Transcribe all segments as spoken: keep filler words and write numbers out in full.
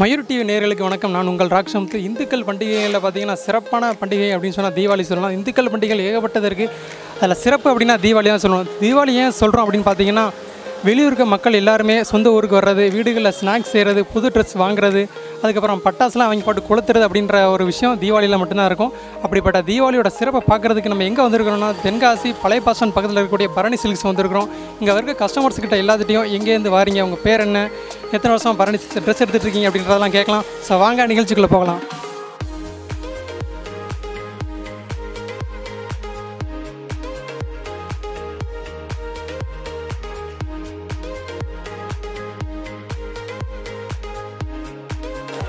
Mayur TV நேயர்களுக்கு வணக்கம். நான் உங்கள் ராக்ஷம்து. இந்துக்கள் பண்டிகைகளில் பார்த்தீங்கன்னா சிறப்பான பண்டிகை அப்படின்னு சொன்னால் தீபாவளி சொல்லலாம். இந்துக்கள் பண்டிகைகள் ஏகப்பட்டது இருக்குது. அதில் சிறப்பு அப்படின்னா தீபாவளி தான் சொல்லணும். தீபாவளி ஏன் சொல்கிறோம் அப்படின்னு பார்த்தீங்கன்னா, வெளியூருக்கு மக்கள் எல்லாருமே சொந்த ஊருக்கு வர்றது, வீடுகளில் ஸ்நாக்ஸ் செய்கிறது, புது ட்ரெஸ் வாங்குறது, அதுக்கப்புறம் பட்டாசுலாம் வாங்கி போட்டு கொளுத்துறது அப்படின்ற ஒரு விஷயம் தீபாவளியில் மட்டும்தான் இருக்கும். அப்படிப்பட்ட தீபாவளியோட சிறப்பை பார்க்குறதுக்கு நம்ம எங்கே வந்திருக்கிறோம்னா, தென்காசி பழைய பாசன் பக்கத்தில் இருக்கக்கூடிய பரணி சில்க்ஸ் வந்திருக்கிறோம். இங்கே இருக்க கஸ்டமர்ஸ்கிட்ட எல்லாத்திட்டையும் எங்கேருந்து வாரீங்க, உங்கள் பேர் என்ன, எத்தனை வருஷம் பரணி சில்க்ஸ் ட்ரெஸ் எடுத்துகிட்ருக்கீங்க அப்படின்றதெல்லாம் கேட்கலாம். ஸோ வாங்க நிகழ்ச்சிக்குள்ளே போகலாம்.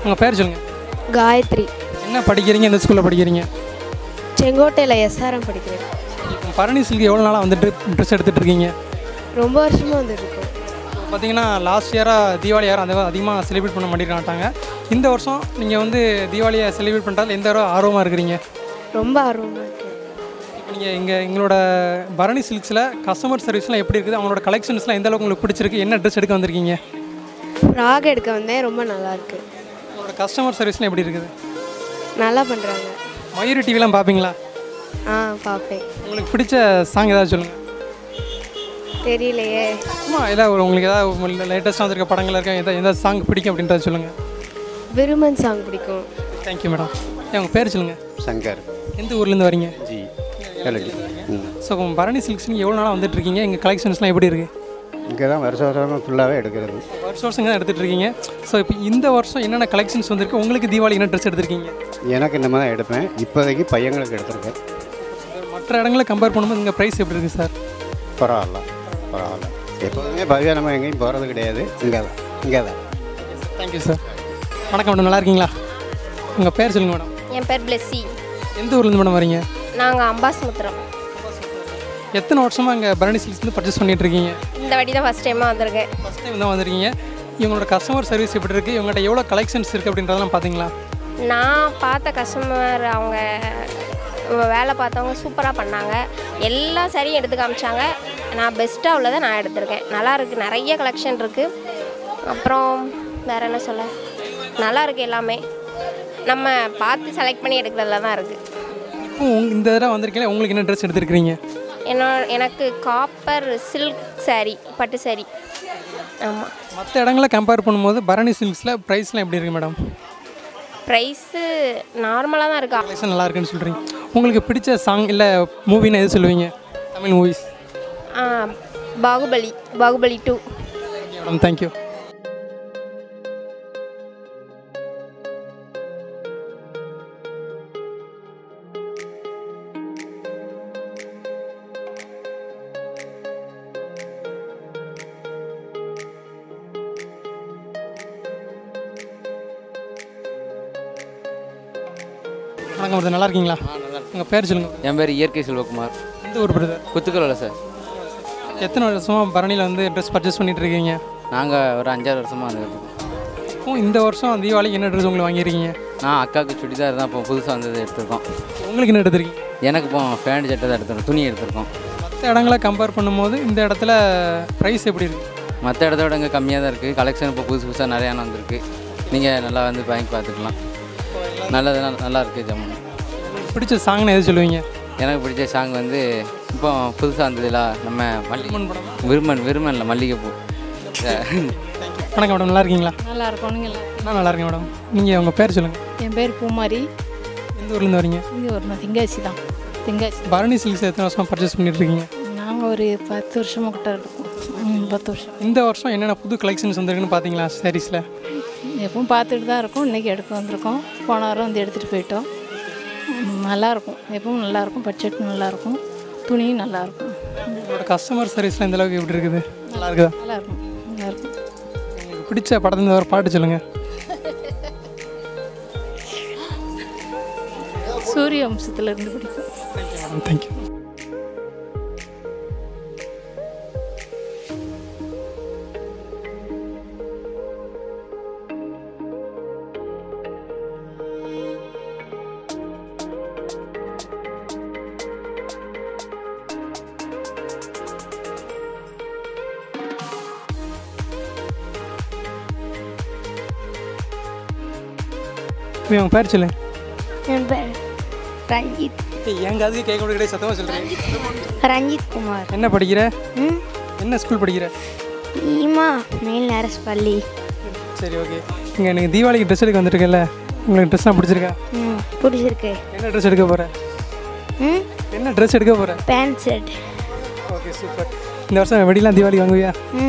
உங்கள் பேர் சொல்லுங்கள். காயத்ரி. என்ன படிக்கிறீங்க, எந்த ஸ்கூலில் படிக்கிறீங்க? செங்கோட்டையில் எஸ்ஆர்எம் படிக்கிறேன். பரணி சில்க் எவ்வளோ நாளாக வந்துட்டு ட்ரெஸ் எடுத்துகிட்டு இருக்கீங்க? ரொம்ப வருஷமாக வந்துட்டு இருக்கோம். பார்த்தீங்கன்னா லாஸ்ட் இயராக தீபாவளி யாரும் அந்த அதிகமாக செலிப்ரேட் பண்ண மாட்டேங்கிறாட்டாங்க. இந்த வருஷம் நீங்கள் வந்து தீபாவளியை செலிப்ரேட் பண்ணுறதுல எந்த அளவு ஆர்வமாக இருக்கிறீங்க? ரொம்ப ஆர்வமாக இருக்குது. இப்போ நீங்கள் இங்கே எங்களோட பரணி சில்க்ஸில் கஸ்டமர் சர்வீஸ்லாம் எப்படி இருக்குது, அவங்களோட கலெக்ஷன்ஸ்லாம் எந்த அளவுக்கு உங்களுக்கு பிடிச்சிருக்கு, என்ன ட்ரெஸ் எடுக்க வந்திருக்கீங்க? ஃப்ராக் எடுக்க வந்தேன். ரொம்ப நல்லாயிருக்கு. உங்களோட கஸ்டமர் சர்வீஸ்லாம் எப்படி இருக்குது? நல்லா பண்ணுறாங்க. மயூர் டிவிலாம் பார்ப்பீங்களா? ஆ, பார்ப்பேன். உங்களுக்கு பிடிச்ச சாங் ஏதாவது சொல்லுங்கள். தெரியலையே. சும்மா ஏதாவது உங்களுக்கு ஏதாவது லேட்டஸ்ட்டாக இருக்க படங்கள் இருக்கா, எதாவது எதாவது சாங் பிடிக்கும் அப்படின்றத சொல்லுங்கள். விருமன் சாங் பிடிக்கும். Thank you madam. உங்கள் பேர் சொல்லுங்கள். சங்கர். எந்த ஊர்லேருந்து வரீங்க? ஜி. ஸோ பரணி சில்க்ஸ்னு எவ்வளோ நாளாக வந்துட்டுருக்கீங்க, எங்கள் கலெக்ஷன்ஸ்லாம் எப்படி இருக்குது? இங்கே தான் வருஷ வருஷம் ஃபுல்லாகவே எடுக்கிறது. வருஷ வருஷங்க தான் எடுத்துகிட்ருக்கீங்க. ஸோ இப்போ இந்த வருஷம் என்னென்ன கலெக்ஷன்ஸ் வந்துருக்கு, உங்களுக்கு தீபாவளி என்ன ட்ரெஸ் எடுத்துருக்கீங்க? எனக்கு இந்த மாதிரி தான் எடுப்பேன். இப்போதைக்கு பையங்களுக்கு எடுத்துருக்கேன். மற்ற இடங்களை கம்பேர் பண்ணும்போது இங்கே ப்ரைஸ் எப்படி இருக்குது சார்? பரவாயில்ல பரவாயில்ல. எப்போதுமே பவியா நம்ம எங்கேயும் போகிறது கிடையாது. இங்கே தான் இங்கே தான். Thank you sir. வணக்கம் மேடம், நல்லா இருக்கீங்களா? உங்கள் பேர் சொல்லுங்கள் மேடம். என் பேர் பிளெஸி. எந்த ஊர்லேருந்து மேடம் வரீங்க? நாங்கள் அம்பாசமுத்திரம். எத்தனை வருஷமாக இங்கே பரணி சில்க்ஸ்லேருந்து பர்ச்சேஸ் பண்ணிகிட்டு இருக்கீங்க? இந்த வாட்டி தான் ஃபஸ்ட் டைமாக வந்திருக்கேன். ஃபஸ்ட் டைம் தான் வந்திருக்கீங்க. இவங்களோட கஸ்டமர் சர்வீஸ் எப்படி இருக்குது, இவங்கள்ட்ட எவ்வளோ கலெக்ஷன்ஸ் இருக்குது அப்படின்றதெல்லாம் பார்த்தீங்களா? நான் பார்த்த கஸ்டமர் அவங்க வேலை பார்த்தவங்க சூப்பராக பண்ணாங்க. எல்லா சரியும் எடுத்து காமிச்சாங்க. நான் பெஸ்ட்டாக உள்ளதை நான் எடுத்திருக்கேன். நல்லா இருக்குது. நிறைய கலெக்ஷன் இருக்குது. அப்புறம் வேறு என்ன சொல்ல, நல்லா இருக்குது. எல்லாமே நம்ம பார்த்து செலக்ட் பண்ணி எடுக்கிறதுல தான் இருக்குது. இப்போ இந்த தடவை வந்திருக்கீங்களா, உங்களுக்கு என்ன ட்ரெஸ் எடுத்துருக்கிறீங்க? என்ன, எனக்கு காப்பர் சில்க் சாரீ, பட்டு சாரீ. ஆமாம். மற்ற இடங்களை கம்பேர் பண்ணும்போது பரணி சில்க்ஸில் ப்ரைஸ்லாம் எப்படி இருக்குது மேடம்? ப்ரைஸு நார்மலாக தான் இருக்குது. கலெக்ஷன் நல்லா இருக்குன்னு சொல்கிறீங்க. உங்களுக்கு பிடிச்ச சாங் இல்லை மூவின்னு எது சொல்லுவீங்க? Tamil movies? Baahubali, Baahubali two. Okay madam, thank you. வணக்கம், நல்லா இருக்கீங்களா? உங்கள் பேர் சொல்லுங்கள். என் பேர் இயற்கை செல்வகுமார். எந்த ஊர் பிரதர்? குத்துக்கல்ல சார். எத்தனை வருஷமாக பரணியில் வந்து ட்ரெஸ் பர்ச்சேஸ் பண்ணிகிட்டு இருக்கீங்க? நாங்கள் ஒரு அஞ்சாறு வருஷமாக வந்துருக்கோம். இந்த வருஷம் தீபாவளிக்கு என்ன ட்ரெஸ் உங்களுக்கு வாங்கியிருக்கீங்க? நான் அக்காவுக்கு சுடிதார் தான் இப்போ புதுசாக வந்தது எடுத்துருக்கோம். உங்களுக்கு என்ன எடுத்துருக்கீங்க? எனக்கு இப்போ ஃபேண்ட் சட்டை தான் எடுத்துருக்கோம், துணி எடுத்துருக்கோம். மற்ற இடங்களை கம்பேர் பண்ணும்போது இந்த இடத்துல ப்ரைஸ் எப்படி இருக்குது? மற்ற இடத்த விட இங்கே கம்மியாக தான் இருக்குது. கலெக்ஷன் இப்போ புதுசு புதுசாக நிறையா வந்துருக்கு. நீங்கள் நல்லா வந்து வாங்கி பார்த்துக்கலாம். நல்லது, நல்லா இருக்குது. ஜம்முன்னு பிடிச்ச சாங்னு எது சொல்லுவீங்க? எனக்கு பிடிச்ச சாங் வந்து இப்போ புதுசாக வந்ததுல நம்ம மல்லிகை விருமன் விருமன் இல்லை மல்லிகைப்பூ. வணக்கம் மேடம், நல்லா இருக்கீங்களா? நல்லா இருக்கும். நீங்கள்? நான் நல்லா இருக்கேன் மேடம். நீங்கள் உங்கள் பேர் சொல்லுங்கள். என் பேர் பூமாரி. எந்த ஊர்லேருந்து வரீங்க? இங்கே ஒரு திங்காச்சி தான். திங்காச்சி. பரணி சில்க்ஸ் எத்தனை வருஷமாக பர்ச்சேஸ் பண்ணிட்டுருக்கீங்க? நாங்கள் ஒரு பத்து வருஷமாக கிட்ட இருக்கோம். பத்து வருஷம். இந்த வருஷம் என்னென்ன புது கலெக்ஷன்ஸ் வந்துருக்குன்னு பார்த்தீங்களா? சாரீஸில் எப்பவும் பார்த்துட்டு தான் இருக்கோம். இன்றைக்கி எடுக்க வந்திருக்கோம். போன வாரம் வந்து எடுத்துகிட்டு போயிட்டோம். நல்லாயிருக்கும். எப்பவும் நல்லாயிருக்கும். பட்ஜெட் நல்லாயிருக்கும். துணியும் நல்லாயிருக்கும். உங்களோட கஸ்டமர் சர்வீஸ்லாம் எந்தளவுக்கு எப்படி இருக்குது? நல்லா இருக்குதா? நல்லாயிருக்கும் நல்லாயிருக்கும். உங்களுக்கு பிடிச்ச படத்துலேருந்து ஒரு பாட்டு சொல்லுங்கள். சூரிய வம்சத்துலேருந்து பிடிக்கும். Thank you. What's your name? My name is Rangit. What's your name? Rangit Kumar. What are you studying? What school are you studying? I'm in Nandini. Okay. You have a Diwali dress. You have a dress? Yes, I have. What dress are you wearing? What dress? Pants. Okay, super. Do you have Diwali in this year? Yes.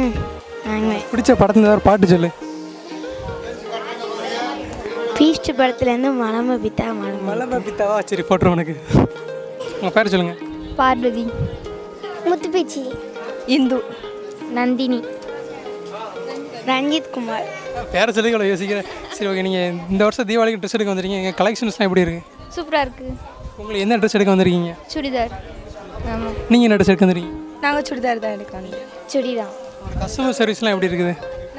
What do you want to do? What do you want to do? Feast birthland malama pita malama malama pita va seri photo unakku unga pair solunga Parvati Muthupichi Indu Nandini Rangit Kumar pair solunga yosikira seri okay neenga indha varsha Diwali dress edukku vandirringa enga collections la eppadi irukku super ah irukku ungalku enna dress edukku vandirringa chudidar aama neenga enna dress edukku vandirringa naanga chudidar da edukanga chudidar customer service la eppadi irukku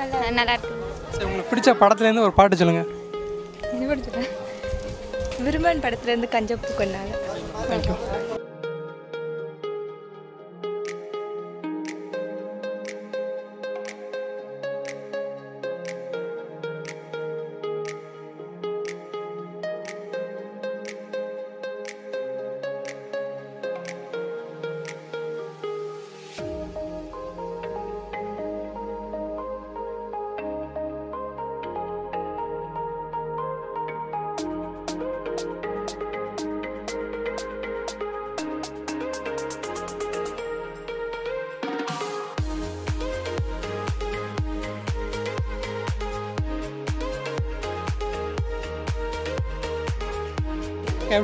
nalla nalla irukku seri ungalku pidicha padathila irundha or paattu solunga Viruman படத்திலிருந்து கஞ்சப்பு கொண்டாங்க thank you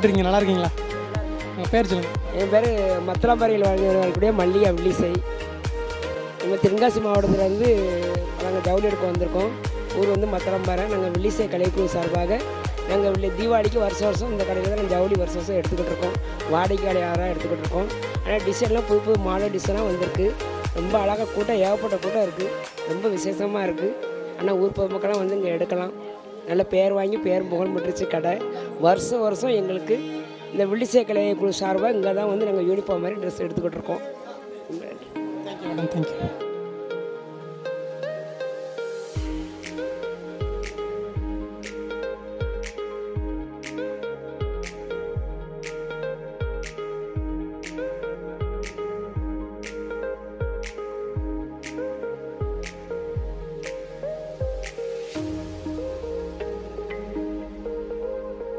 கேப்டிங்க நல்லா இருக்கீங்களா? உங்க பேர் சொல்லுங்க. என் பேர் மத்தலம்பரியில் வாழ்றவங்க மல்லி அவ்லிசை. நம்ம தென்காசி மாவட்டத்துல இருந்து நாங்க ஜவுளி எடுக்க வந்திருக்கோம். ஊர் வந்து மத்தலம்பர. நாங்க வில்லிசை கலைக்குழு சார்பாக நாங்க தீபாவளிக்கு வருஷ வருஷம் இந்த கடையில தான் ஜவுளி வருஷ வருஷம் எடுத்துக்கிட்டு இருக்கோம். வாடிக்கையாளரா எடுத்துக்கிட்டு இருக்கோம். ஆனால் டிசைன்லாம் புது புது மாடல் டிசைனாக வந்திருக்கு. ரொம்ப அழகாக கூட்டம் ஏகப்பட்ட கூட்டம் இருக்குது. ரொம்ப விசேஷமாக இருக்குது. ஆனால் ஊர் பொதுமக்கள்லாம் வந்து இங்கே எடுக்கலாம். நல்ல பேர் வாங்கி பேர் புகழ் பெற்றுச்சு கடை வருஷம் வருஷம் எங்களுக்கு இந்த வில்லிசை கலைக்குழு சார்பாக இங்கே தான் வந்து நாங்கள் யூனிஃபார்ம் மாதிரி ட்ரெஸ் எடுத்துக்கிட்டு இருக்கோம் தேங்க்யூ மேடம் தேங்க்யூ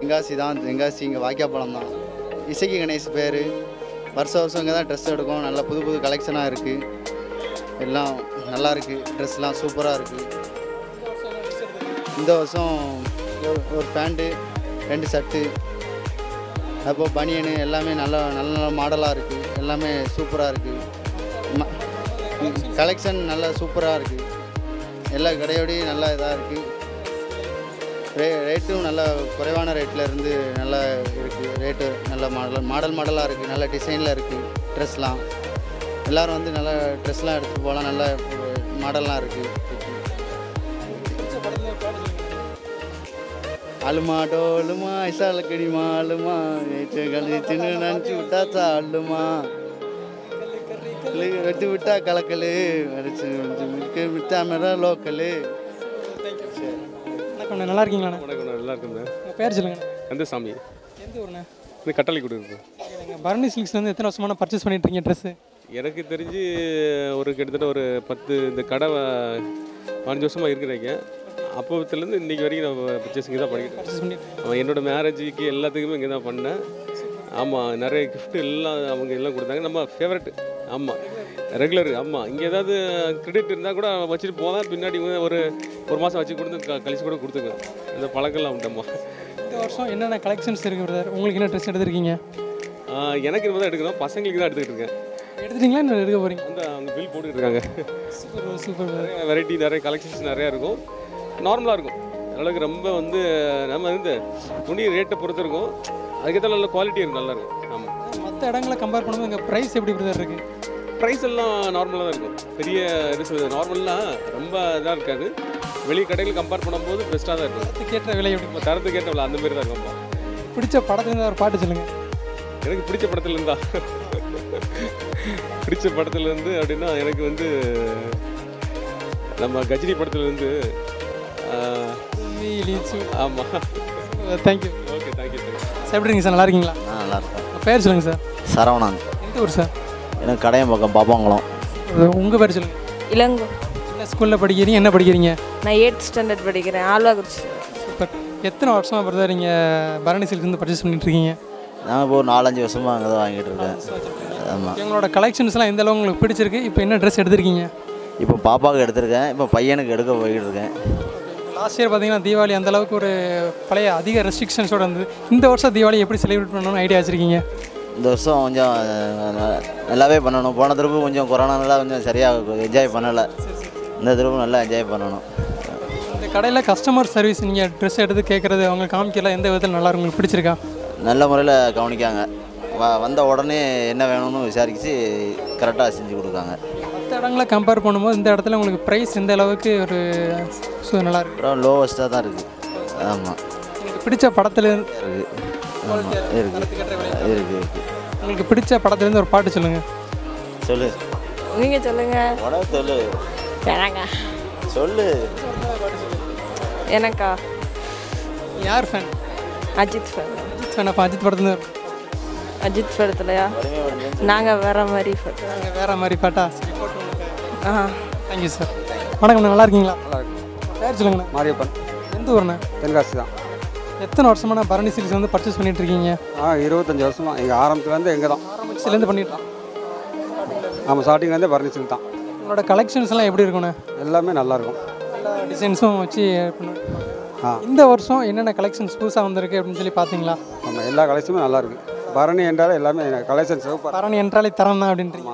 தெங்காசி தான் தெங்காசி இங்கே வாய்க்காப்பாலம் தான் இசைக்கு கணேஷ் பேர் வருஷ வருஷம் இங்கே தான் ட்ரெஸ் எடுக்கும் நல்லா புது புது கலெக்ஷனாக இருக்குது எல்லாம் நல்லாயிருக்கு ட்ரெஸ்லாம் சூப்பராக இருக்குது இந்த வருஷம் ஒரு பேண்ட்டு ரெண்டு ஷர்ட்டு அப்போது பனியனு எல்லாமே நல்லா நல்ல நல்ல மாடலாக இருக்குது எல்லாமே சூப்பராக இருக்குது கலெக்ஷன் நல்லா சூப்பராக இருக்குது எல்லா கடையோடையும் நல்லா இதாக இருக்குது ரே ரேட்டும் நல்லா குறைவான ரேட்டில் இருந்து நல்லா இருக்குது ரேட்டு நல்ல மாடல் மாடல் மாடலாக இருக்குது நல்ல டிசைனில் இருக்குது ட்ரெஸ்லாம் எல்லோரும் வந்து நல்லா ட்ரெஸ்லாம் எடுத்துகிட்டு போகலாம் நல்லா மாடல்லாம் இருக்குது அலுமா டோலுமா ஐசாலக்கடிமா அலுமா சின்ன நினச்சி விட்டாச்சா அள்ளுமா வெட்டி விட்டா கலக்கல் விட்டா மேலே லோக்கல் அண்ணா நல்லா இருக்கீங்களா வணக்கம் நல்லா இருக்கேன் உங்க பேர் சொல்லுங்க அந்த சாமி எந்த ஊர்னா இந்த கட்டளை குடி இருக்கு நீங்க பரணி சில்க்ஸ்ல இருந்து எத்தனை வருஷமா பர்சேஸ் பண்ணிட்டு இருக்கீங்க Dress எனக்கு தெரிஞ்சு ஒரு கிட்டத்தட்ட ஒரு பத்து இந்த கடை பதினஞ்சு வருஷமா இருக்குறீங்க அப்போத்துல இருந்து இன்னைக்கு வரைக்கும் நான் பர்சேசிங் தான் பண்ணிட்டு இருக்கேன் என்னோட மேரேஜ்க்கு எல்லாத்துக்குமே இங்க தான் பண்ணேன் ஆமா நிறைய gift எல்லாம் அவங்க எல்லாம் கொடுத்தாங்க நம்ம ஃபேவரட் ஆமா ரெகுலர் ஆமா இங்க ஏதாவது கிரெடிட் இருந்தா கூட வச்சிட்டு போனா பின்னாடி ஒரு ஒரு மாசம் வச்சு கொடுத்து கழிச்சு கூட கொடுத்துங்க இந்த பழக்கெல்லாம் உண்டம்மா இந்த வருஷம் என்னென்ன கலெக்ஷன்ஸ் இருக்கு பிரதர் உங்களுக்கு என்ன ட்ரெஸ் எடுத்துருக்கீங்க எனக்கு இது வந்து எடுக்கிறோம் பசங்களுக்கு தான் எடுத்துக்கிட்டு இருக்கேன் எடுத்துட்டீங்களா என்ன எடுக்க போறீங்க அந்த அவங்க பில் போட்டுட்டு இருக்காங்க சூப்பர் சூப்பர் நிறைய வெரைட்டி நிறைய கலெக்ஷன்ஸ் நிறைய இருக்கும் நார்மலா இருக்கும் அதனால ரொம்ப வந்து நம்ம வந்து துணி ரேட்டை பொறுத்து இருக்கும் அதுக்கேற்ற நல்ல குவாலிட்டி இருக்கு நல்லா இருக்கு ஆமா மற்ற இடங்களை கம்பேர் பண்ணும்போது இங்க பிரைஸ் எப்படி பிரதர் இருக்கு ப்ரைஸ் எல்லாம் நார்மலாக தான் இருக்கும் பெரிய என்ன சொல்கிறது நார்மல்லாம் ரொம்ப இதாக இருக்காது வெளி கடையில் கம்பேர் பண்ணும்போது பெஸ்ட்டாக தான் இருக்கும் அதுக்கேற்ற விலை எப்படி தரத்துக்கு ஏற்ற விலை அந்தமாரி தான் இருக்கும்ப்பா பிடிச்ச படத்துலேருந்து ஒரு பாட்டு சொல்லுங்கள் எனக்கு பிடிச்ச படத்துலேருந்தா பிடிச்ச படத்துலேருந்து அப்படின்னா எனக்கு வந்து நம்ம கஜினி படத்துலேருந்து ஆமாம் Thank you. Okay, thank you. Sabrina, sir, how are you? I am good. Pair, sir. Saravana. What is your name? I am Kadayam Babangalam. Your pair, sir. Ilangu. What school are you studying? What are you studying? I am eighth standard studying. Alvagur. Super. How many years are you Barani Silks in the purchase? I am about four to five years old. I am. Your collections are in the long. What are you wearing? What dress are you wearing? இப்போ பாப்பாக்கு எடுத்துர்க்கேன் இப்போ பையனுக்கு எடுக்க போயிட்டு இருக்கேன் last year பாத்தீங்கன்னா தீபாவளி அந்த அளவுக்கு ஒரு பழைய அதிக ரெஸ்ட்ரிக்ஷன்ஸோட இருந்தது இந்த வருஷம் தீபாவளி எப்படி செலிப்ரேட் பண்ணனும்னு ஐடியா வச்சிருக்கீங்க இந்த வருஷம் கொஞ்சம் நல்லாவே பண்ணனும் போன தடவை கொஞ்சம் கொரோனானால கொஞ்சம் சரியா என்ஜாய் பண்ணல இந்த தடவை நல்லா என்ஜாய் பண்ணனும் இந்த கடையில கஸ்டமர் சர்வீஸ் நீங்க Dress எடுத்து கேக்குறது அவங்க காமிக்கல எந்த விதத்துல நல்லா உங்களுக்கு பிடிச்சிருக்கா நல்ல முறையில கவனிக்காங்க வந்த உடனே என்ன வேணும்னு விசாரிச்சு கரெக்ட்டா செஞ்சு கொடுக்காங்க தரங்கள கம்பேர் பண்ணும்போது இந்த இடத்துல உங்களுக்கு பிரைஸ் இந்த அளவுக்கு ஒரு சூப்பர் நல்லா இருக்கு லோவஸ்டா தான் இருக்கு ஆமா உங்களுக்கு பிடிச்ச படத்துல இருக்கு ஆமா இருக்கு உங்களுக்கு பிடிச்ச படத்துல இருந்து ஒரு பாட்டு சொல்லுங்க சொல்லு நீங்க சொல்லுங்க படம் சொல்லு வேணாங்க சொல்லு எனக்கா யார் fan Ajith fan Ajith fan Ajith படத்துல அஜித் படத்துலயா நாங்க வேற மாதிரி பாட்டு நாங்க வேற மாதிரி பாட்டா ஆ थैंक यू சார் வணக்கம் நல்லா இருக்கீங்களா நல்லா இருக்கேன் பேர் சொல்லுங்க மாரியப்பன் எந்த ஊர்னா தென்காசி தான் எத்தனை வருஷமா பரணி சில்க்ஸ் வந்து பர்ச்சேஸ் பண்ணிட்டு இருக்கீங்க ஆ இருபத்தஞ்சு வருஷமா எங்க ஆரம்பத்துல இருந்து எங்க தான் ஆரம்பத்துல இருந்து பண்ணிட்டு இருக்கோம் ஆமா ஸ்டார்டிங்ல இருந்தே பரணி சில்க்ஸ் தான் உங்களோட கலெக்ஷன்ஸ் எல்லாம் எப்படி இருக்கும்னா எல்லாமே நல்லா இருக்கும் எல்லா டிசைன்ஸும் வச்சு இந்த வருஷம் என்னென்ன கலெக்ஷன்ஸ் புதுசா வந்திருக்கு அப்படினு சொல்லி பாத்தீங்களா ஆமா எல்லா கலெக்ஷனும் நல்லா இருக்கு பரணி என்றாலே எல்லாமே கலெக்ஷன் சூப்பர் பரணி என்றாலே தரம் தான் அப்படின்றீங்க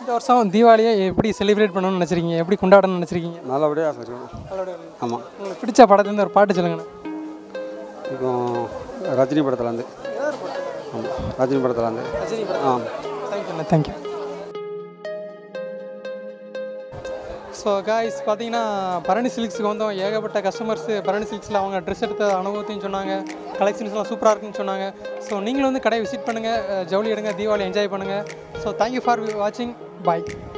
இந்த வருஷம் தீபாவளியை எப்படி செலிப்ரேட் பண்ணனும்னு நினைச்சிருக்கீங்க எப்படி கொண்டாடணும்னு நினைச்சிருக்கீங்க நல்லபடியா நல்லபடியா ஆமா உங்களுக்கு பிடிச்ச படத்துல இருந்து ஒரு பாட்டு சொல்லுங்க இப்போ ரஜினி படத்துல இருந்து ஆமா ரஜினி படத்துல இருந்து ரஜினி படம் ஆமா thank you thank you so guys பாத்தீங்கன்னா பரணி சில்க்ஸ்க்கு வந்தோம் ஏகப்பட்ட கஸ்டமர்ஸ் பரணி சில்க்ஸ்ல அவங்க Dress எடுத்த அனுபவத்தையும் சொன்னாங்க கலெக்ஷன்ஸ்லாம் சூப்பரா இருக்குன்னு சொன்னாங்க சோ நீங்களும் வந்து கடை விசிட் பண்ணுங்க ஜவுளி எடுங்க தீபாவளி என்ஜாய் பண்ணுங்க சோ थैंक यू ஃபார் வாட்சிங் Bye.